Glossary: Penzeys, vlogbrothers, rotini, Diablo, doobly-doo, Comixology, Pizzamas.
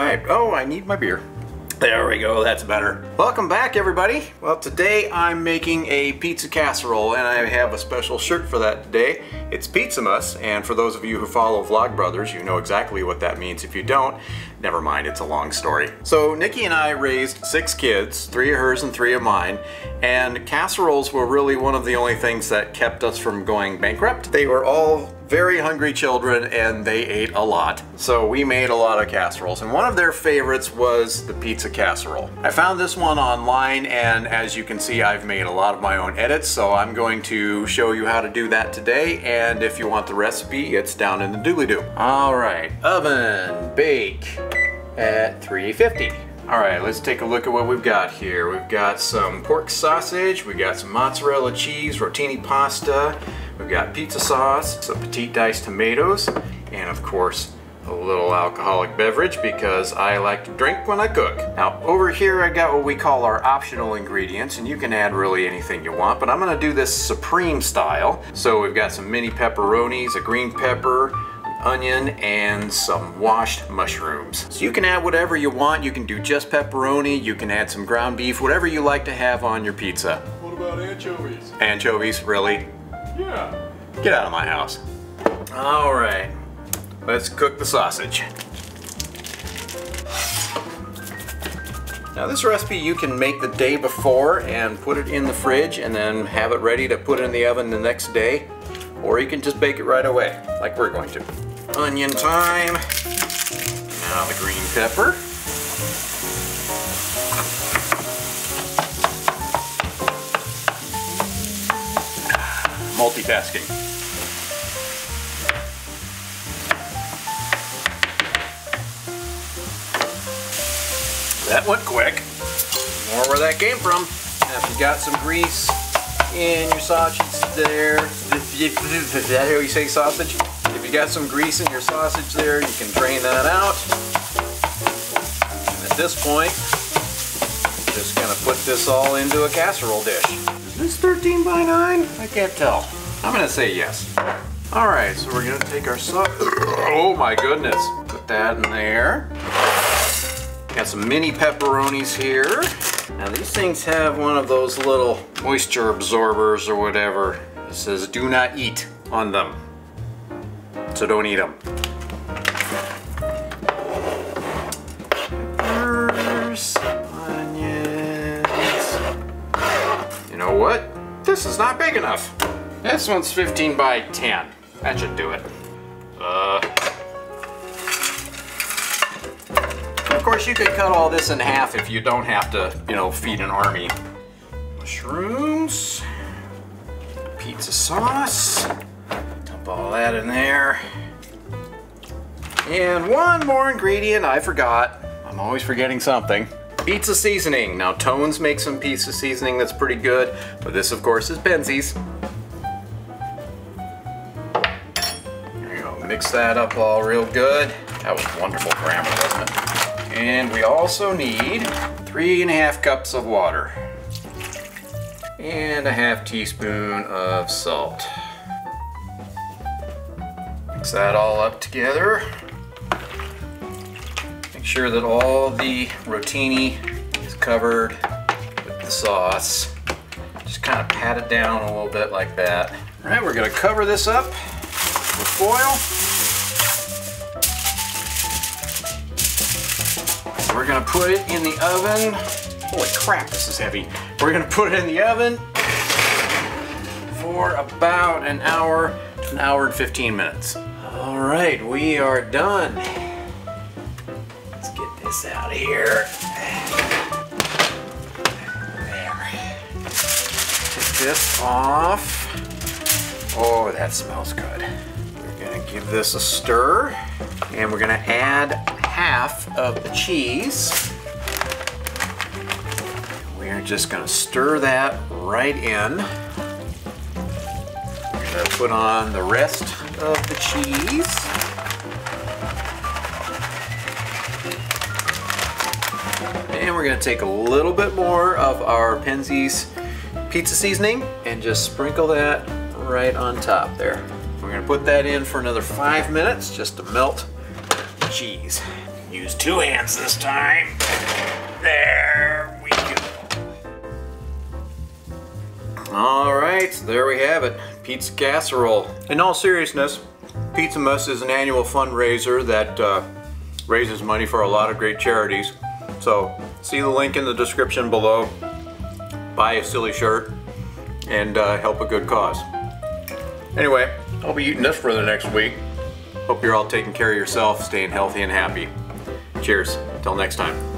Alright, oh, I need my beer. There we go, that's better. Welcome back, everybody. Well, today I'm making a pizza casserole, and I have a special shirt for that today. It's Pizzamas, and for those of you who follow Vlogbrothers, you know exactly what that means. If you don't, never mind, it's a long story. So Nikki and I raised 6 kids, 3 of hers and 3 of mine, and casseroles were really one of the only things that kept us from going bankrupt. They were all very hungry children and they ate a lot. So we made a lot of casseroles, and one of their favorites was the pizza casserole. I found this one online, and as you can see, I've made a lot of my own edits, so I'm going to show you how to do that today, and if you want the recipe, it's down in the doobly-doo. All right, oven, bake at 350. All right, let's take a look at what we've got here. We've got some pork sausage, we've got some mozzarella cheese, rotini pasta, we've got pizza sauce, some petite diced tomatoes, and of course, a little alcoholic beverage because I like to drink when I cook. Now, over here I got what we call our optional ingredients, and you can add really anything you want, but I'm gonna do this supreme style. So we've got some mini pepperonis, a green pepper, onion, and some washed mushrooms. So you can add whatever you want. You can do just pepperoni, you can add some ground beef, whatever you like to have on your pizza. What about anchovies? Anchovies, really? Yeah. Get out of my house. All right, let's cook the sausage. Now this recipe you can make the day before and put it in the fridge and then have it ready to put in the oven the next day, or you can just bake it right away like we're going to. Onion time. Now the green pepper. Multitasking. That went quick. More where that came from. Now if you got some grease in your sausage there, is that how you say sausage? If you got some grease in your sausage there, you can drain that out. And at this point, I'm just gonna put this all into a casserole dish. Is this 13 by 9? I can't tell. I'm gonna say yes. All right, so we're gonna take our sauce. Oh my goodness. Put that in there. Got some mini pepperonis here. Now these things have one of those little moisture absorbers or whatever. It says do not eat on them. So don't eat them. Peppers. What? This is not big enough. This one's 15 by 10. That should do it. Of course, you could cut all this in half if you don't have to, you know, feed an army. Mushrooms, pizza sauce, dump all that in there. And one more ingredient I forgot. I'm always forgetting something. Pizza seasoning. Now Tone's makes some pizza seasoning that's pretty good, but this of course is Penzeys. There you go, mix that up all real good. That was wonderful grammar, wasn't it? And we also need 3 1/2 cups of water and a 1/2 teaspoon of salt. Mix that all up together. Make sure that all the rotini is covered with the sauce. Just kind of pat it down a little bit like that. All right, we're gonna cover this up with foil. We're gonna put it in the oven. Holy crap, this is heavy. We're gonna put it in the oven for about an hour and 15 minutes. All right, we are done. Out of here. There. Take this off. Oh, that smells good. We're gonna give this a stir, and we're gonna add 1/2 of the cheese. We're just gonna stir that right in. We're gonna put on the rest of the cheese. And we're gonna take a little bit more of our Penzeys pizza seasoning and just sprinkle that right on top there. We're gonna put that in for another 5 minutes just to melt the cheese. Use two hands this time. There we go. All right, there we have it. Pizza casserole. In all seriousness, Pizzamas is an annual fundraiser that raises money for a lot of great charities. So see the link in the description below. Buy a silly shirt and help a good cause. Anyway, I'll be eating this for the next week. Hope you're all taking care of yourself, staying healthy and happy. Cheers, till next time.